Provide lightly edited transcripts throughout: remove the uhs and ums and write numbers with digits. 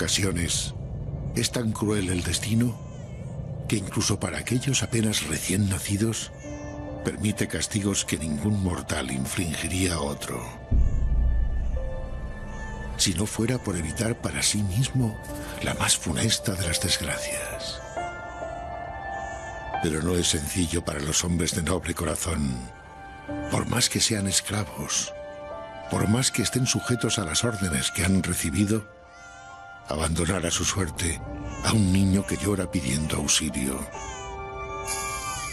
ocasiones es tan cruel el destino que incluso para aquellos apenas recién nacidos permite castigos que ningún mortal infligiría a otro. Si no fuera por evitar para sí mismo la más funesta de las desgracias. Pero no es sencillo para los hombres de noble corazón, por más que sean esclavos, por más que estén sujetos a las órdenes que han recibido, abandonar a su suerte a un niño que llora pidiendo auxilio,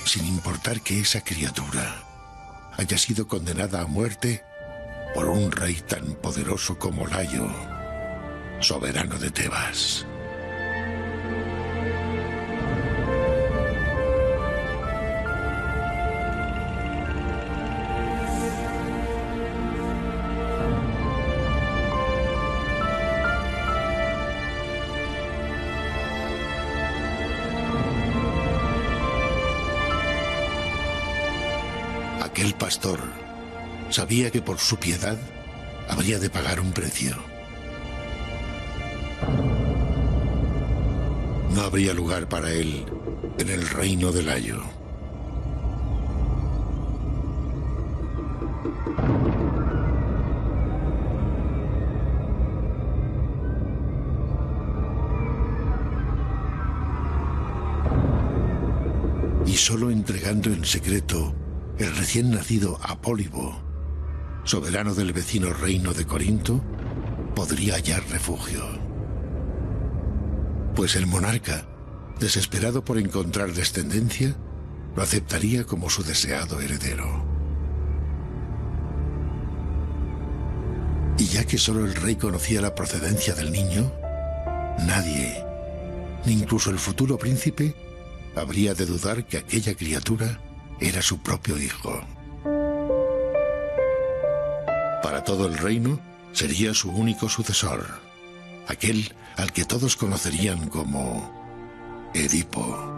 sin importar que esa criatura haya sido condenada a muerte por un rey tan poderoso como Layo, soberano de Tebas. Aquel pastor sabía que por su piedad habría de pagar un precio. No habría lugar para él en el reino de Layo. Y solo entregando en secreto el recién nacido Apólibo, soberano del vecino reino de Corinto, podría hallar refugio. Pues el monarca, desesperado por encontrar descendencia, lo aceptaría como su deseado heredero. Y ya que solo el rey conocía la procedencia del niño, nadie, ni incluso el futuro príncipe, habría de dudar que aquella criatura era su propio hijo. Para todo el reino sería su único sucesor, aquel al que todos conocerían como Edipo.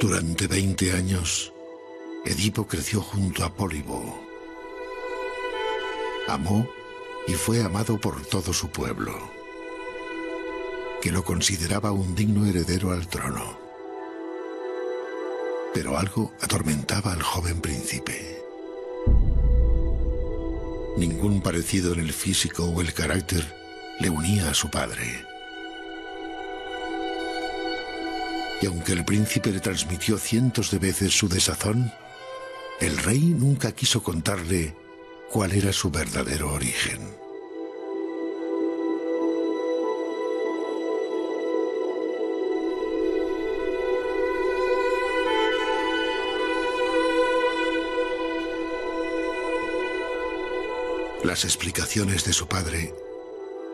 Durante 20 años, Edipo creció junto a Pólibo. Amó y fue amado por todo su pueblo, que lo consideraba un digno heredero al trono. Pero algo atormentaba al joven príncipe. Ningún parecido en el físico o el carácter le unía a su padre. Y aunque el príncipe le transmitió cientos de veces su desazón, el rey nunca quiso contarle cuál era su verdadero origen. Las explicaciones de su padre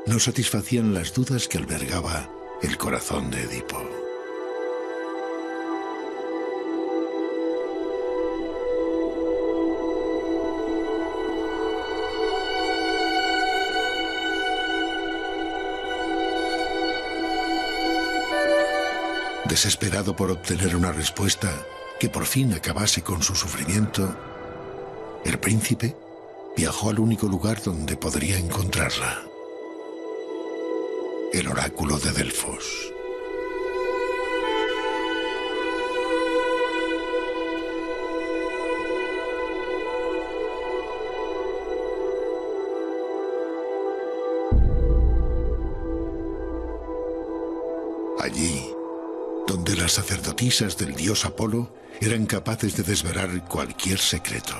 no satisfacían las dudas que albergaba el corazón de Edipo. Desesperado por obtener una respuesta que por fin acabase con su sufrimiento, el príncipe viajó al único lugar donde podría encontrarla: el oráculo de Delfos. Allí, donde las sacerdotisas del dios Apolo eran capaces de desvelar cualquier secreto.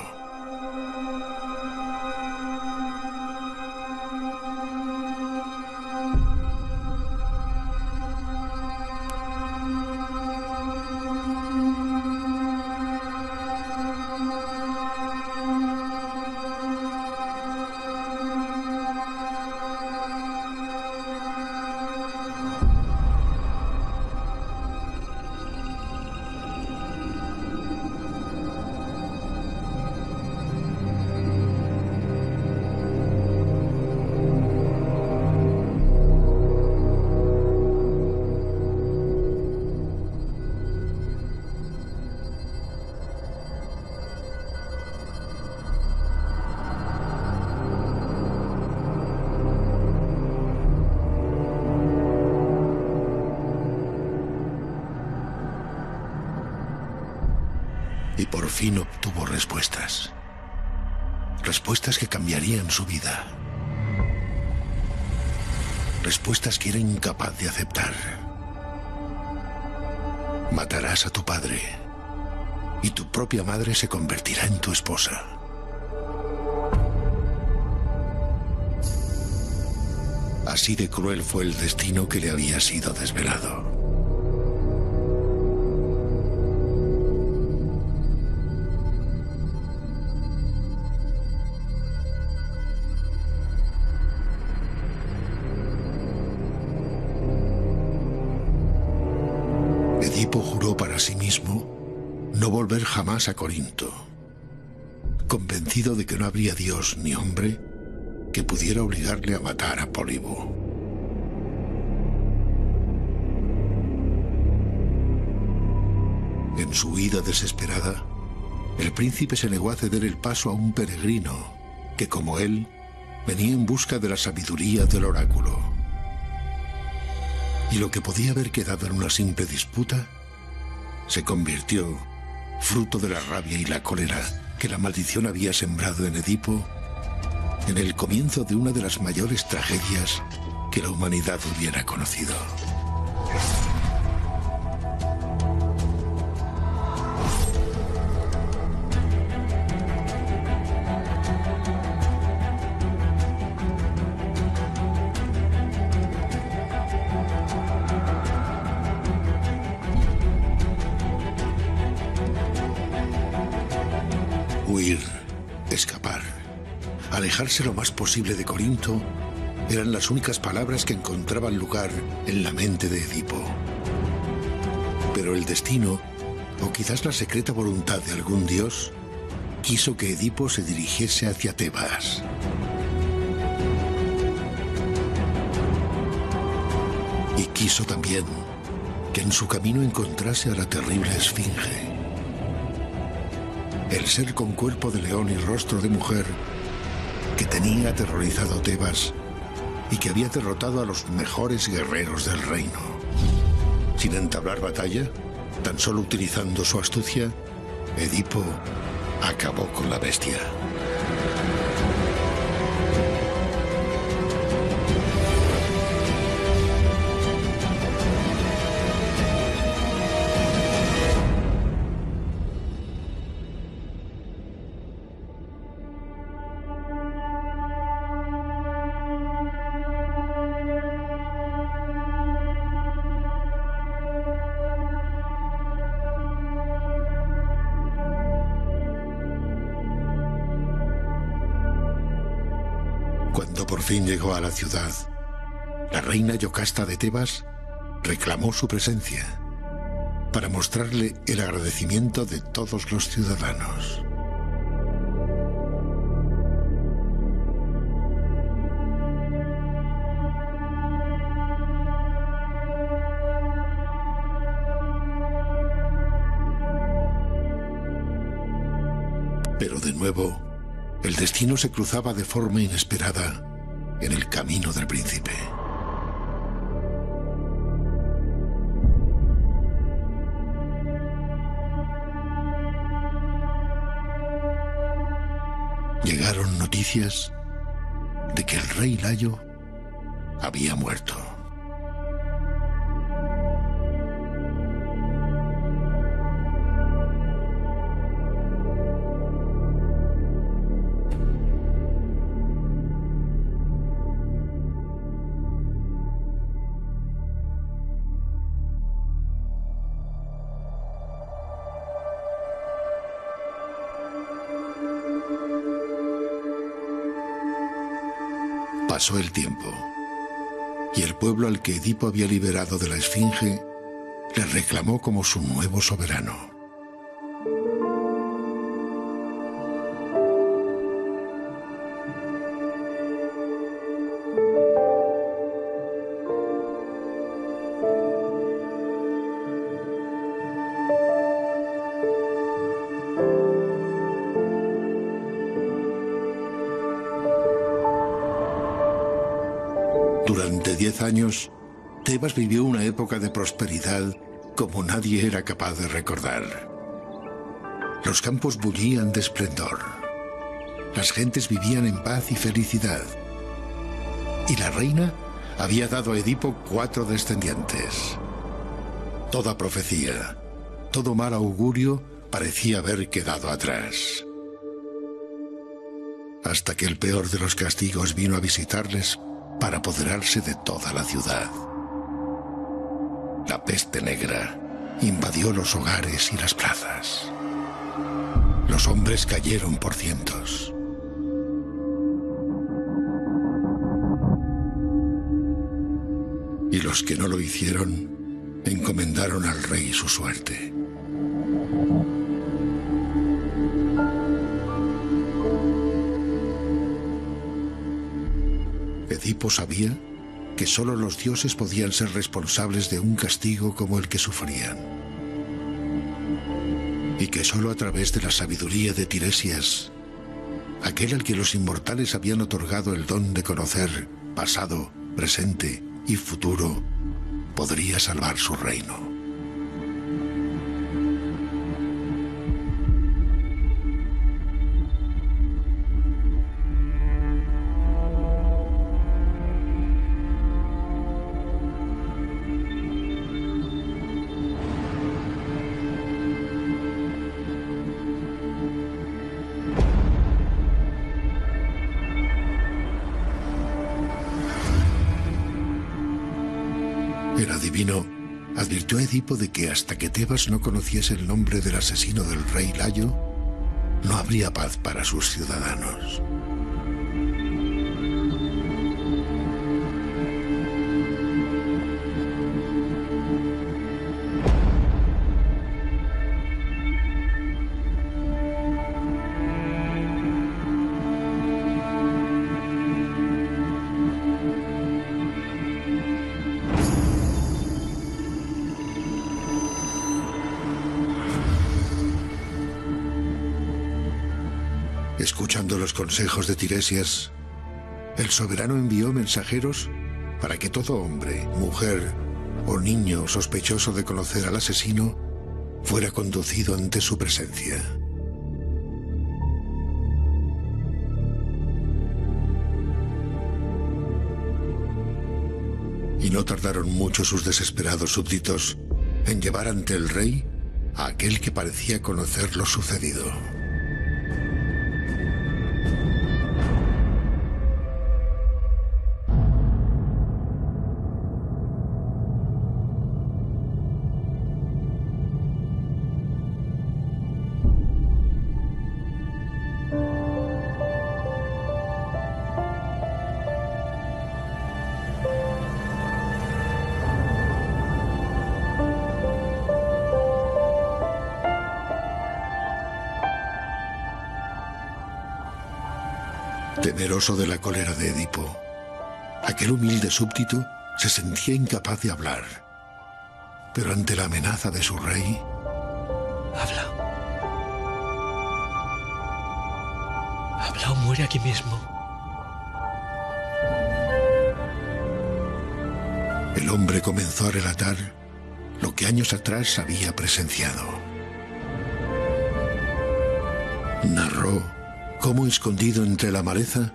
y por fin obtuvo respuestas. Respuestas que cambiarían su vida. Respuestas que era incapaz de aceptar. Matarás a tu padre y tu propia madre se convertirá en tu esposa. Así de cruel fue el destino que le había sido desvelado. Edipo juró para sí mismo no volver jamás a Corinto, convencido de que no habría dios ni hombre que pudiera obligarle a matar a Pólibo. En su huida desesperada, el príncipe se negó a ceder el paso a un peregrino que, como él, venía en busca de la sabiduría del oráculo. Y lo que podía haber quedado en una simple disputa se convirtió, fruto de la rabia y la cólera que la maldición había sembrado en Edipo, en el comienzo de una de las mayores tragedias que la humanidad hubiera conocido. Huir, escapar, alejarse lo más posible de Corinto eran las únicas palabras que encontraban lugar en la mente de Edipo. Pero el destino, o quizás la secreta voluntad de algún dios, quiso que Edipo se dirigiese hacia Tebas. Y quiso también que en su camino encontrase a la terrible Esfinge. El ser con cuerpo de león y rostro de mujer que tenía aterrorizado Tebas y que había derrotado a los mejores guerreros del reino. Sin entablar batalla, tan solo utilizando su astucia, Edipo acabó con la bestia. Cuando por fin llegó a la ciudad, la reina Yocasta de Tebas reclamó su presencia para mostrarle el agradecimiento de todos los ciudadanos. Pero de nuevo, el destino se cruzaba de forma inesperada en el camino del príncipe. Llegaron noticias de que el rey Layo había muerto. Pasó el tiempo, y el pueblo al que Edipo había liberado de la Esfinge le reclamó como su nuevo soberano. Durante 10 años, Tebas vivió una época de prosperidad como nadie era capaz de recordar. Los campos bullían de esplendor. Las gentes vivían en paz y felicidad. Y la reina había dado a Edipo 4 descendientes. Toda profecía, todo mal augurio parecía haber quedado atrás. Hasta que el peor de los castigos vino a visitarles para apoderarse de toda la ciudad. La peste negra invadió los hogares y las plazas. Los hombres cayeron por cientos. Y los que no lo hicieron, encomendaron al rey su suerte. Edipo sabía que solo los dioses podían ser responsables de un castigo como el que sufrían, y que solo a través de la sabiduría de Tiresias, aquel al que los inmortales habían otorgado el don de conocer pasado, presente y futuro, podría salvar su reino. Advirtió a Edipo de que hasta que Tebas no conociese el nombre del asesino del rey Layo, no habría paz para sus ciudadanos. Escuchando los consejos de Tiresias, el soberano envió mensajeros para que todo hombre, mujer o niño sospechoso de conocer al asesino fuera conducido ante su presencia. Y no tardaron mucho sus desesperados súbditos en llevar ante el rey a aquel que parecía conocer lo sucedido. Temeroso de la cólera de Edipo, aquel humilde súbdito se sentía incapaz de hablar, pero ante la amenaza de su rey, habla. Habla o muere aquí mismo. El hombre comenzó a relatar lo que años atrás había presenciado. Narró cómo, escondido entre la maleza,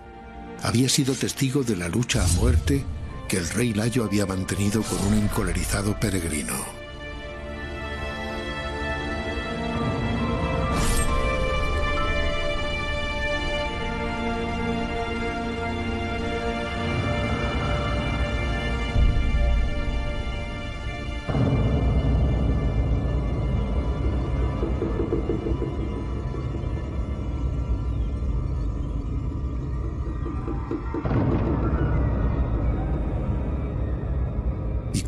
había sido testigo de la lucha a muerte que el rey Layo había mantenido con un encolerizado peregrino.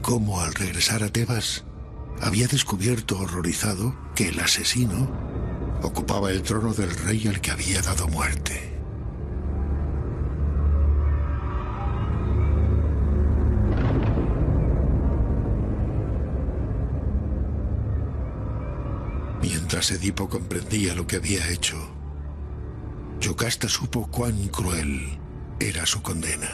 Como al regresar a Tebas, había descubierto horrorizado que el asesino ocupaba el trono del rey al que había dado muerte. Mientras Edipo comprendía lo que había hecho, Yocasta supo cuán cruel era su condena.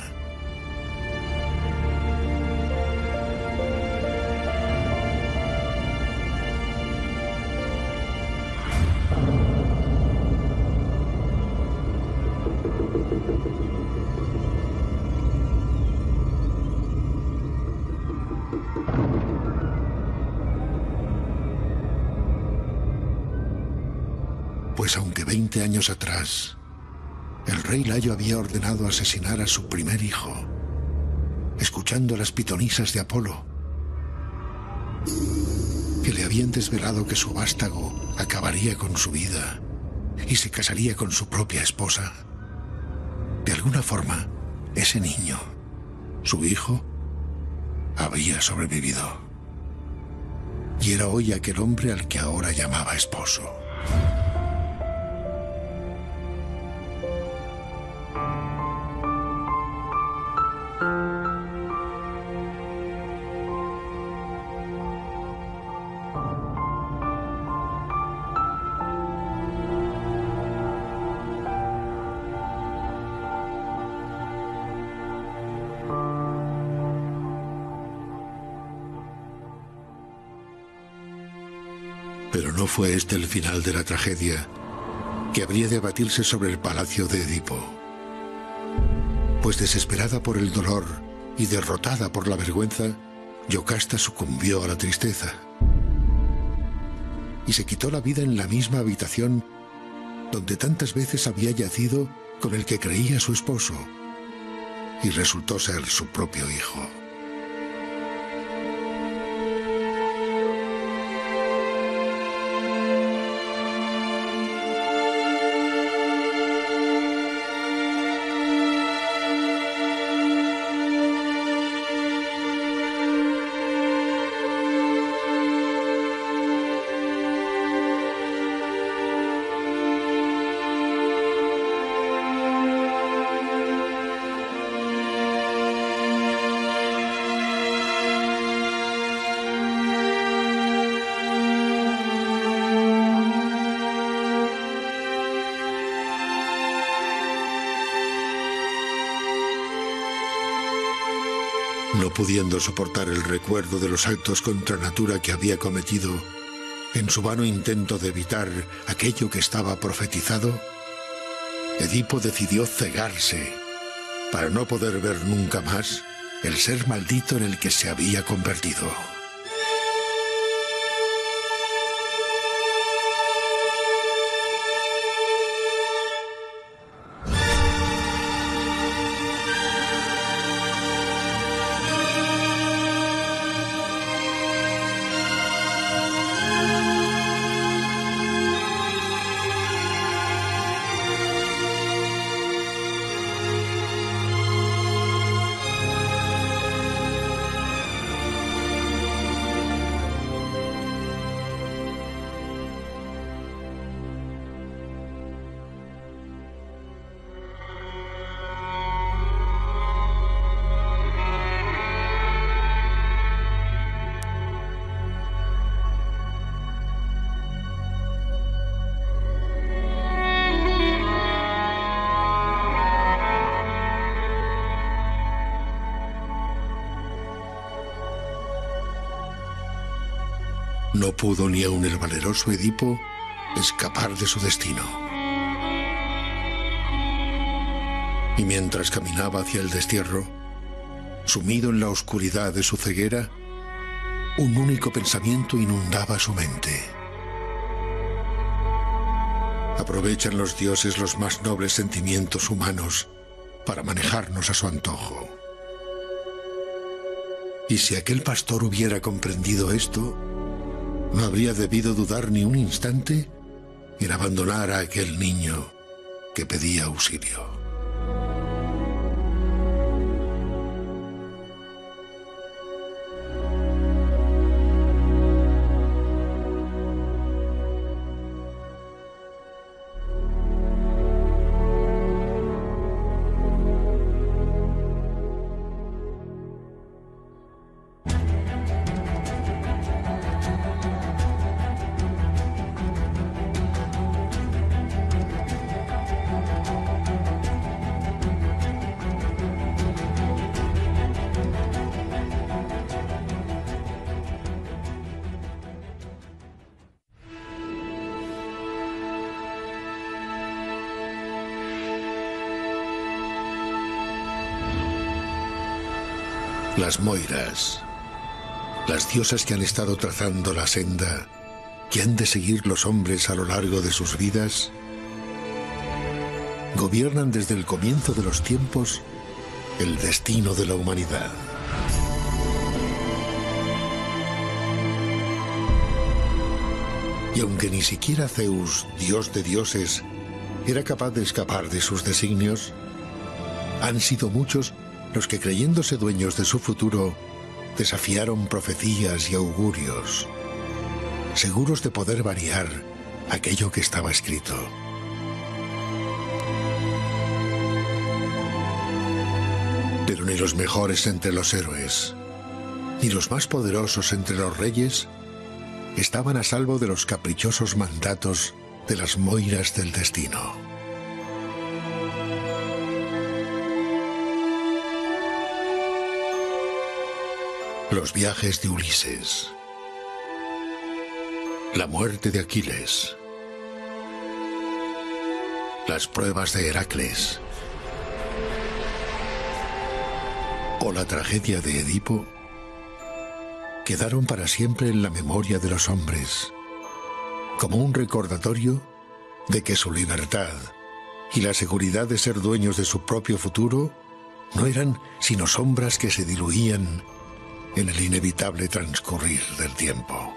pues aunque 20 años atrás el rey Layo había ordenado asesinar a su primer hijo, escuchando las pitonisas de Apolo, que le habían desvelado que su vástago acabaría con su vida y se casaría con su propia esposa. De alguna forma, ese niño, su hijo, había sobrevivido. Y era hoy aquel hombre al que ahora llamaba esposo. Pero no fue este el final de la tragedia que habría de abatirse sobre el palacio de Edipo. Pues desesperada por el dolor y derrotada por la vergüenza, Yocasta sucumbió a la tristeza y se quitó la vida en la misma habitación donde tantas veces había yacido con el que creía su esposo, y resultó ser su propio hijo. No pudiendo soportar el recuerdo de los actos contra natura que había cometido, en su vano intento de evitar aquello que estaba profetizado, Edipo decidió cegarse para no poder ver nunca más el ser maldito en el que se había convertido. No pudo ni aun el valeroso Edipo escapar de su destino. Y mientras caminaba hacia el destierro, sumido en la oscuridad de su ceguera, un único pensamiento inundaba su mente. Aprovechan los dioses los más nobles sentimientos humanos para manejarnos a su antojo. Y si aquel pastor hubiera comprendido esto, no habría debido dudar ni un instante en abandonar a aquel niño que pedía auxilio. Las Moiras, las diosas que han estado trazando la senda que han de seguir los hombres a lo largo de sus vidas, gobiernan desde el comienzo de los tiempos el destino de la humanidad. Y aunque ni siquiera Zeus, dios de dioses, era capaz de escapar de sus designios, han sido muchos los que, creyéndose dueños de su futuro, desafiaron profecías y augurios, seguros de poder variar aquello que estaba escrito. Pero ni los mejores entre los héroes, ni los más poderosos entre los reyes, estaban a salvo de los caprichosos mandatos de las Moiras del destino. Los viajes de Ulises, la muerte de Aquiles, las pruebas de Heracles o la tragedia de Edipo quedaron para siempre en la memoria de los hombres, como un recordatorio de que su libertad y la seguridad de ser dueños de su propio futuro no eran sino sombras que se diluían en el inevitable transcurrir del tiempo.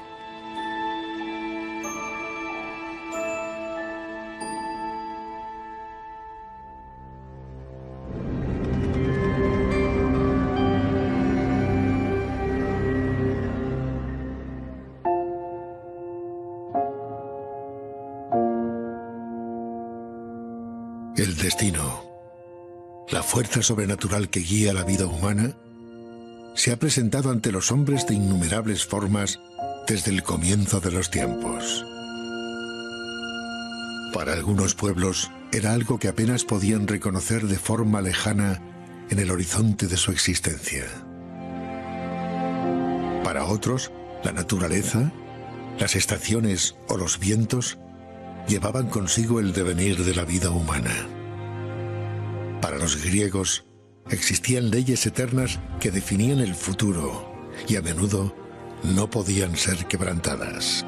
El destino, la fuerza sobrenatural que guía la vida humana, se ha presentado ante los hombres de innumerables formas desde el comienzo de los tiempos. Para algunos pueblos era algo que apenas podían reconocer de forma lejana en el horizonte de su existencia. Para otros, la naturaleza, las estaciones o los vientos llevaban consigo el devenir de la vida humana. Para los griegos existían leyes eternas que definían el futuro y a menudo no podían ser quebrantadas.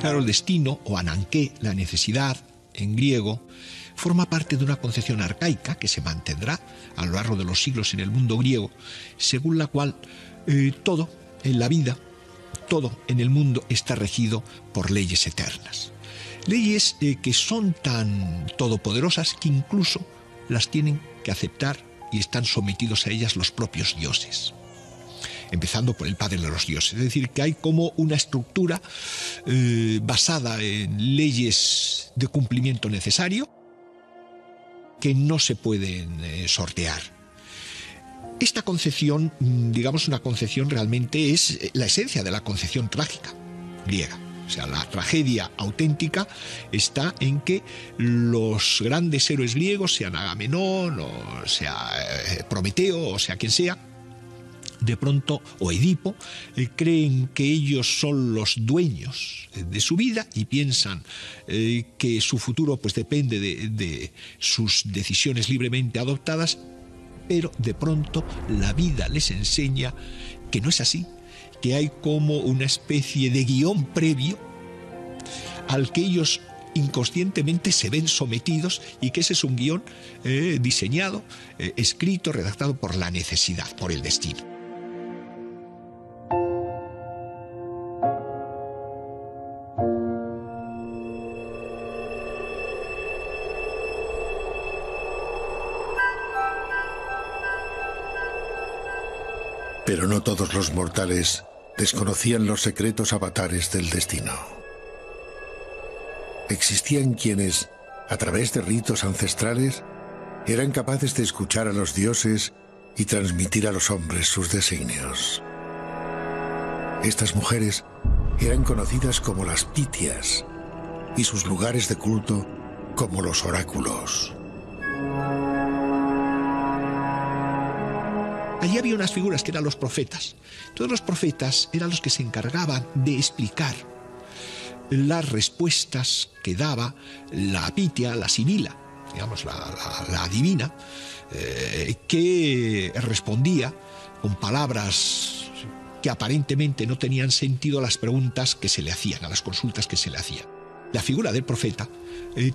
Claro, el destino o ananqué, la necesidad en griego, forma parte de una concepción arcaica que se mantendrá a lo largo de los siglos en el mundo griego, según la cual todo en la vida, todo en el mundo está regido por leyes eternas. Leyes que son tan todopoderosas que incluso las tienen que aceptar y están sometidos a ellas los propios dioses. Empezando por el padre de los dioses. Es decir, que hay como una estructura basada en leyes de cumplimiento necesario que no se pueden sortear. Esta concepción, digamos una concepción realmente es la esencia de la concepción trágica griega. O sea, la tragedia auténtica está en que los grandes héroes griegos, sean Agamenón, o sea Prometeo, o sea quien sea, de pronto, o Edipo, creen que ellos son los dueños de su vida y piensan que su futuro pues depende de sus decisiones libremente adoptadas. Pero de pronto la vida les enseña que no es así, que hay como una especie de guión previo al que ellos inconscientemente se ven sometidos y que ese es un guión diseñado, escrito, redactado por la necesidad, por el destino. Pero no todos los mortales desconocían los secretos avatares del destino. Existían quienes, a través de ritos ancestrales, eran capaces de escuchar a los dioses y transmitir a los hombres sus designios. Estas mujeres eran conocidas como las Pitias y sus lugares de culto como los oráculos. Allí había unas figuras que eran los profetas. Todos los profetas eran los que se encargaban de explicar las respuestas que daba la Pitia, la sibila, digamos la divina, que respondía con palabras que aparentemente no tenían sentido a las preguntas que se le hacían, a las consultas que se le hacían. la figura del profeta,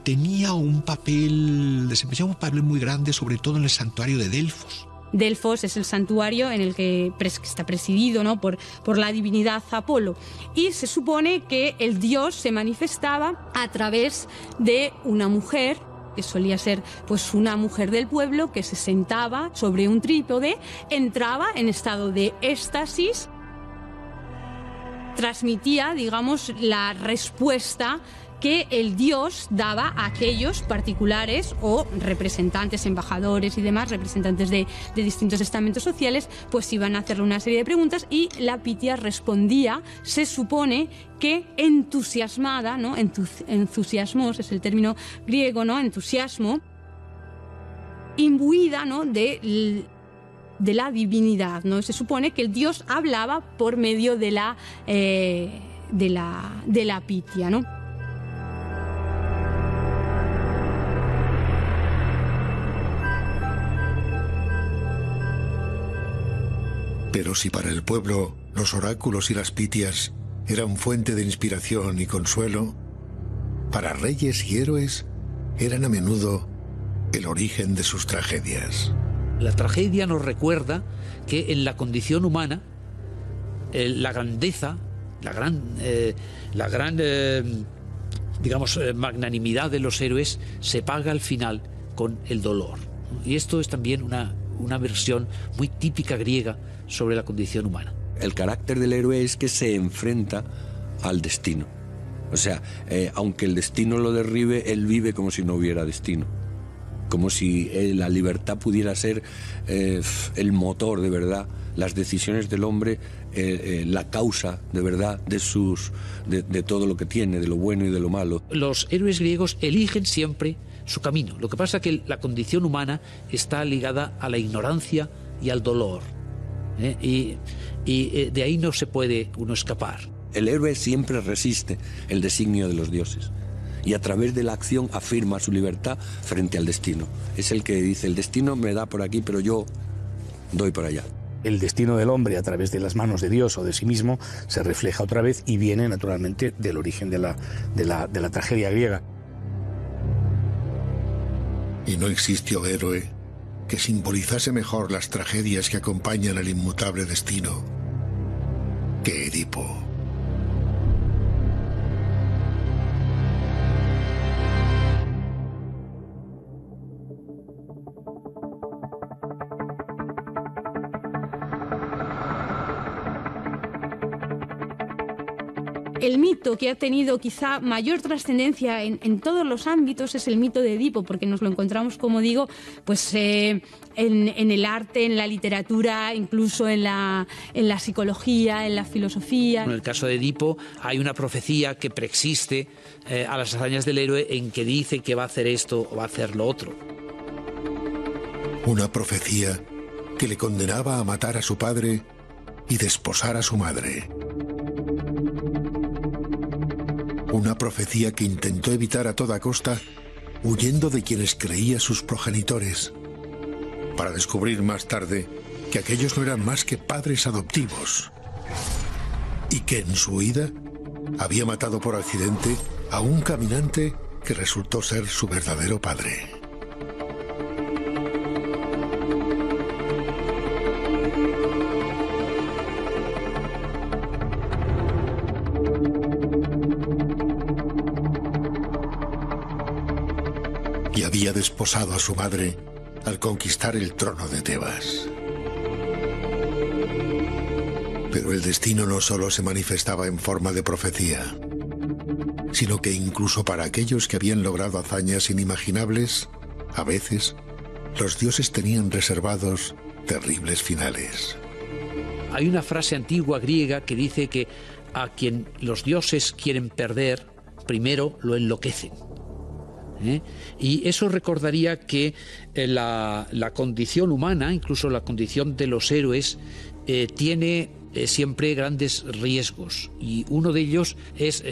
tenía un papel, desempeñaba un papel muy grande, sobre todo en el santuario de Delfos. Delfos es el santuario en el que está presidido, ¿no?, por la divinidad Apolo, y se supone que el dios se manifestaba a través de una mujer, que solía ser pues una mujer del pueblo, que se sentaba sobre un trípode, entraba en estado de éxtasis, transmitía, digamos, la respuesta que el dios daba a aquellos particulares o representantes, embajadores y demás, representantes de distintos estamentos sociales, pues iban a hacerle una serie de preguntas y la Pitia respondía, se supone que entusiasmada, ¿no? Entusiasmos es el término griego, ¿no?, entusiasmo, imbuida, ¿no?, de la divinidad, ¿no? Se supone que el dios hablaba por medio de la Pitia, ¿no? Pero si para el pueblo los oráculos y las pitias eran fuente de inspiración y consuelo, para reyes y héroes eran a menudo el origen de sus tragedias. La tragedia nos recuerda que en la condición humana la grandeza, la gran magnanimidad de los héroes se paga al final con el dolor. Y esto es también una versión muy típica griega sobre la condición humana. El carácter del héroe es que se enfrenta al destino. O sea, aunque el destino lo derribe, él vive como si no hubiera destino. Como si la libertad pudiera ser el motor de verdad, las decisiones del hombre, la causa de verdad de todo lo que tiene, de lo bueno y de lo malo. Los héroes griegos eligen siempre su camino. Lo que pasa es que la condición humana está ligada a la ignorancia y al dolor, y de ahí no se puede uno escapar. El héroe siempre resiste el designio de los dioses y a través de la acción afirma su libertad frente al destino. Es el que dice: el destino me da por aquí, pero yo doy por allá. El destino del hombre a través de las manos de Dios o de sí mismo se refleja otra vez y viene naturalmente del origen de la tragedia griega. Y no existió héroe que simbolizase mejor las tragedias que acompañan al inmutable destino que Edipo. El mito que ha tenido quizá mayor trascendencia en todos los ámbitos es el mito de Edipo, porque nos lo encontramos, como digo, pues en el arte, en la literatura, incluso en la psicología, en la filosofía. En el caso de Edipo hay una profecía que preexiste a las hazañas del héroe, en que dice que va a hacer esto o va a hacer lo otro. Una profecía que le condenaba a matar a su padre y desposar a su madre. Una profecía que intentó evitar a toda costa, huyendo de quienes creía sus progenitores, para descubrir más tarde que aquellos no eran más que padres adoptivos, y que en su huida había matado por accidente a un caminante que resultó ser su verdadero padre. Desposado a su madre al conquistar el trono de Tebas. Pero el destino no solo se manifestaba en forma de profecía, sino que incluso para aquellos que habían logrado hazañas inimaginables, a veces los dioses tenían reservados terribles finales. Hay una frase antigua griega que dice que a quien los dioses quieren perder, primero lo enloquecen. Y eso recordaría que la condición humana, incluso la condición de los héroes, tiene siempre grandes riesgos, y uno de ellos es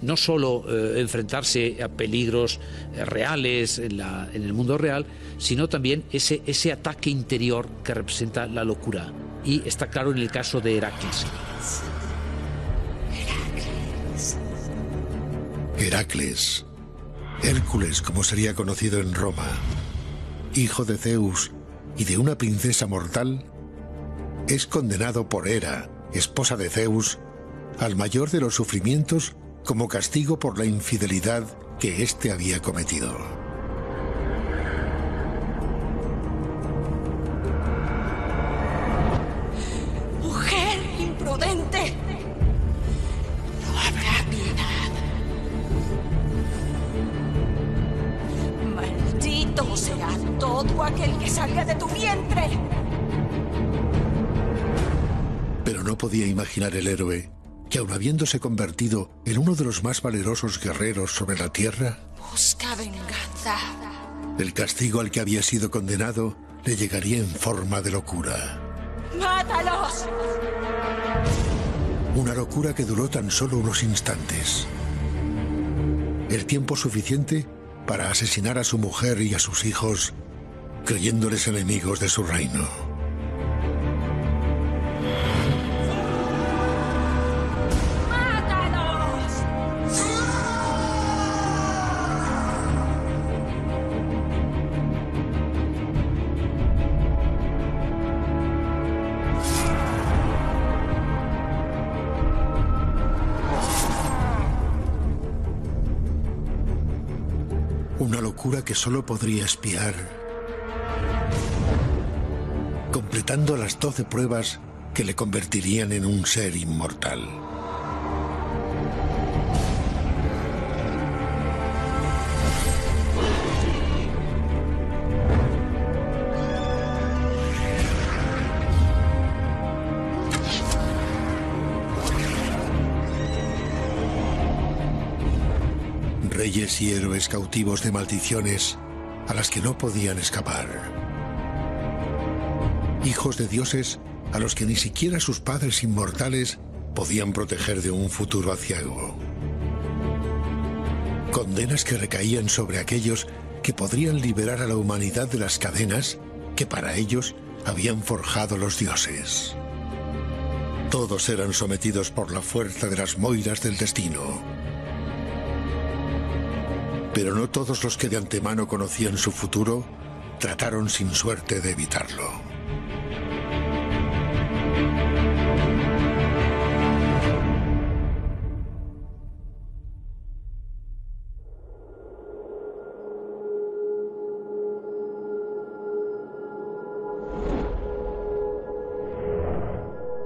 no solo enfrentarse a peligros reales en el mundo real, sino también ese ataque interior que representa la locura, y está claro en el caso de Heracles. Heracles, Hércules como sería conocido en Roma, hijo de Zeus y de una princesa mortal, es condenado por Hera, esposa de Zeus, al mayor de los sufrimientos como castigo por la infidelidad que éste había cometido. ¡Mujer imprudente! No habrá piedad. Maldito será todo aquel que salga de tu vientre. Pero no podía imaginar el héroe que, aun habiéndose convertido en uno de los más valerosos guerreros sobre la tierra, busca venganza. El castigo al que había sido condenado le llegaría en forma de locura. ¡Mátalos! Una locura que duró tan solo unos instantes. El tiempo suficiente para asesinar a su mujer y a sus hijos, creyéndoles enemigos de su reino. Que solo podría espiar, completando las 12 pruebas que le convertirían en un ser inmortal. Reyes y héroes cautivos de maldiciones a las que no podían escapar. Hijos de dioses a los que ni siquiera sus padres inmortales podían proteger de un futuro aciago. Condenas que recaían sobre aquellos que podrían liberar a la humanidad de las cadenas que para ellos habían forjado los dioses. Todos eran sometidos por la fuerza de las Moiras del destino. Pero no todos los que de antemano conocían su futuro trataron sin suerte de evitarlo.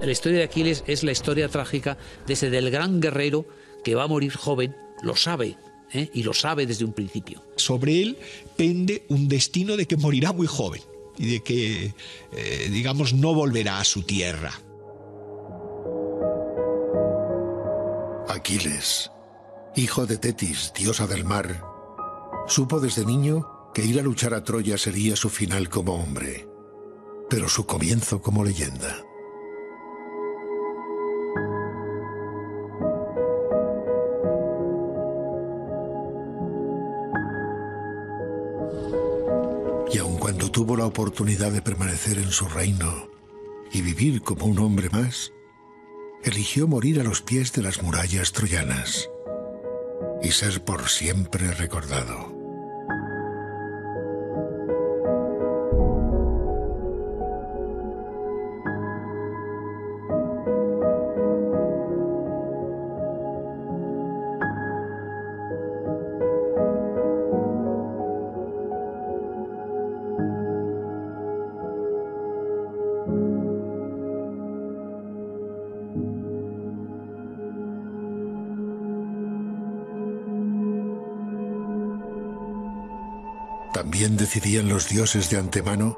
La historia de Aquiles es la historia trágica desde el gran guerrero que va a morir joven, lo sabe. Y lo sabe desde un principio. Sobre él pende un destino de que morirá muy joven y de que, digamos, no volverá a su tierra. Aquiles, hijo de Tetis, diosa del mar, supo desde niño que ir a luchar a Troya sería su final como hombre, pero su comienzo como leyenda. Cuando tuvo la oportunidad de permanecer en su reino y vivir como un hombre más, eligió morir a los pies de las murallas troyanas y ser por siempre recordado. También decidían los dioses de antemano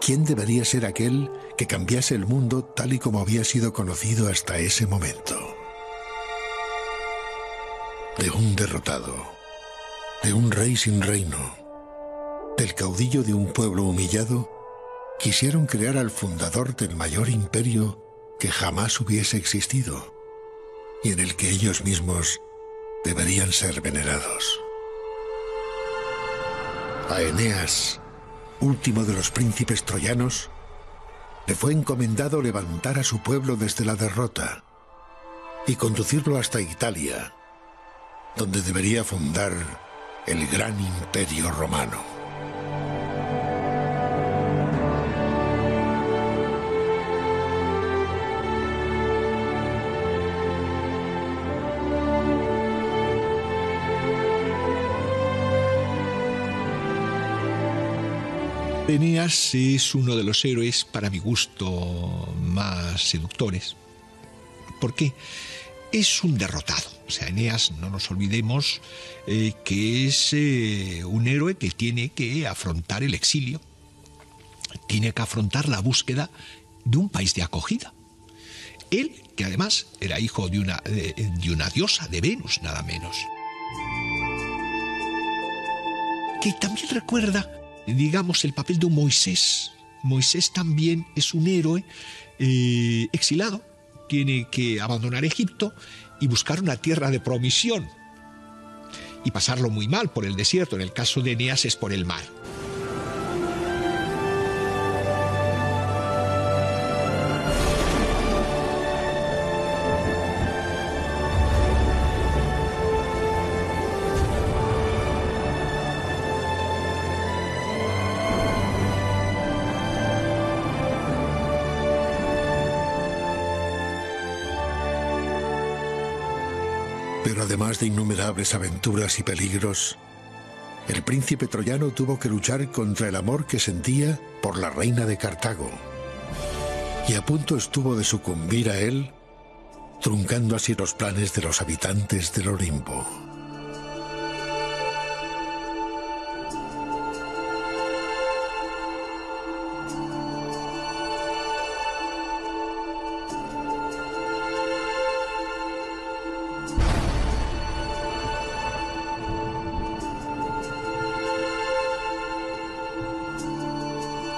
quién debería ser aquel que cambiase el mundo tal y como había sido conocido hasta ese momento. De un derrotado, de un rey sin reino, del caudillo de un pueblo humillado, quisieron crear al fundador del mayor imperio que jamás hubiese existido y en el que ellos mismos deberían ser venerados. A Eneas, último de los príncipes troyanos, le fue encomendado levantar a su pueblo desde la derrota y conducirlo hasta Italia, donde debería fundar el gran imperio romano. Eneas es uno de los héroes, para mi gusto, más seductores. ¿Por qué? Es un derrotado. O sea, Eneas, no nos olvidemos que es un héroe que tiene que afrontar el exilio, tiene que afrontar la búsqueda de un país de acogida. Él, que además era hijo de una diosa, de Venus, nada menos. Que también recuerda, digamos, el papel de un Moisés. Moisés también es un héroe exilado. Tiene que abandonar Egipto y buscar una tierra de promisión y pasarlo muy mal por el desierto. En el caso de Eneas es por el mar. Pero además de innumerables aventuras y peligros, el príncipe troyano tuvo que luchar contra el amor que sentía por la reina de Cartago, y a punto estuvo de sucumbir a él, truncando así los planes de los habitantes del Olimpo.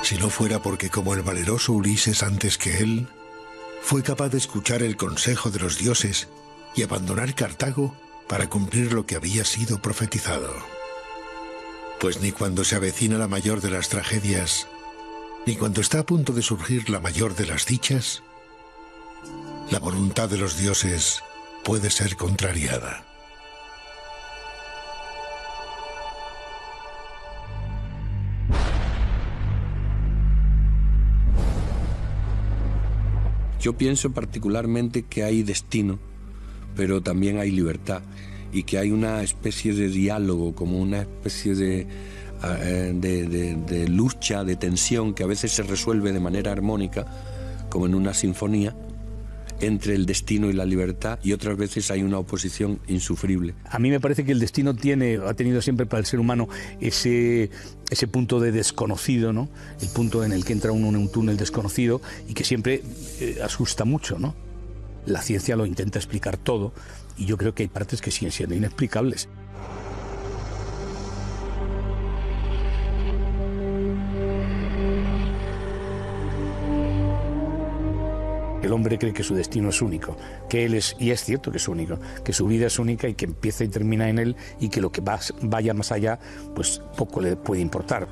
Si no fuera porque, como el valeroso Ulises antes que él, fue capaz de escuchar el consejo de los dioses y abandonar Cartago para cumplir lo que había sido profetizado. Pues ni cuando se avecina la mayor de las tragedias, ni cuando está a punto de surgir la mayor de las dichas, la voluntad de los dioses puede ser contrariada. Yo pienso particularmente que hay destino, pero también hay libertad, y que hay una especie de diálogo, como una especie de lucha, de tensión, que a veces se resuelve de manera armónica, como en una sinfonía, entre el destino y la libertad, y otras veces hay una oposición insufrible. A mí me parece que el destino ha tenido siempre para el ser humano ese punto de desconocido, ¿no? El punto en el que entra uno en un túnel desconocido y que siempre asusta mucho, ¿no? La ciencia lo intenta explicar todo, y yo creo que hay partes que siguen siendo inexplicables. El hombre cree que su destino es único, que él es, y es cierto que es único, que su vida es única y que empieza y termina en él, y que lo que vaya más allá, pues poco le puede importar.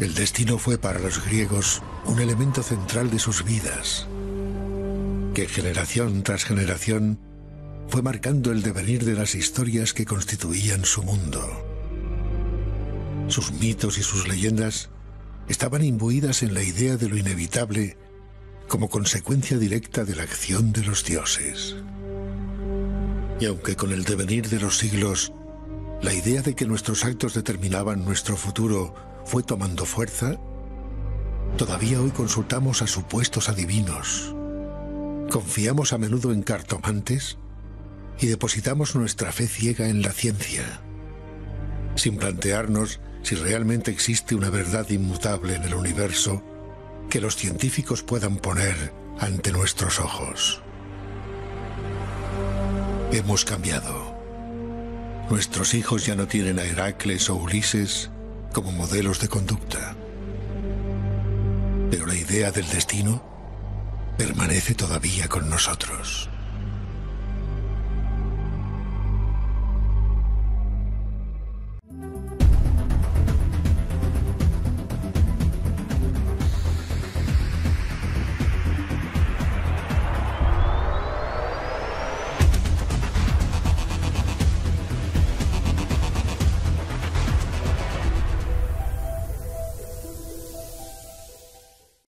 El destino fue para los griegos un elemento central de sus vidas, que generación tras generación fue marcando el devenir de las historias que constituían su mundo. Sus mitos y sus leyendas estaban imbuidas en la idea de lo inevitable como consecuencia directa de la acción de los dioses. Y aunque con el devenir de los siglos la idea de que nuestros actos determinaban nuestro futuro fue tomando fuerza, todavía hoy consultamos a supuestos adivinos, confiamos a menudo en cartomantes y depositamos nuestra fe ciega en la ciencia, sin plantearnos si realmente existe una verdad inmutable en el universo que los científicos puedan poner ante nuestros ojos. Hemos cambiado. Nuestros hijos ya no tienen a Heracles o Ulises como modelos de conducta. Pero la idea del destino permanece todavía con nosotros.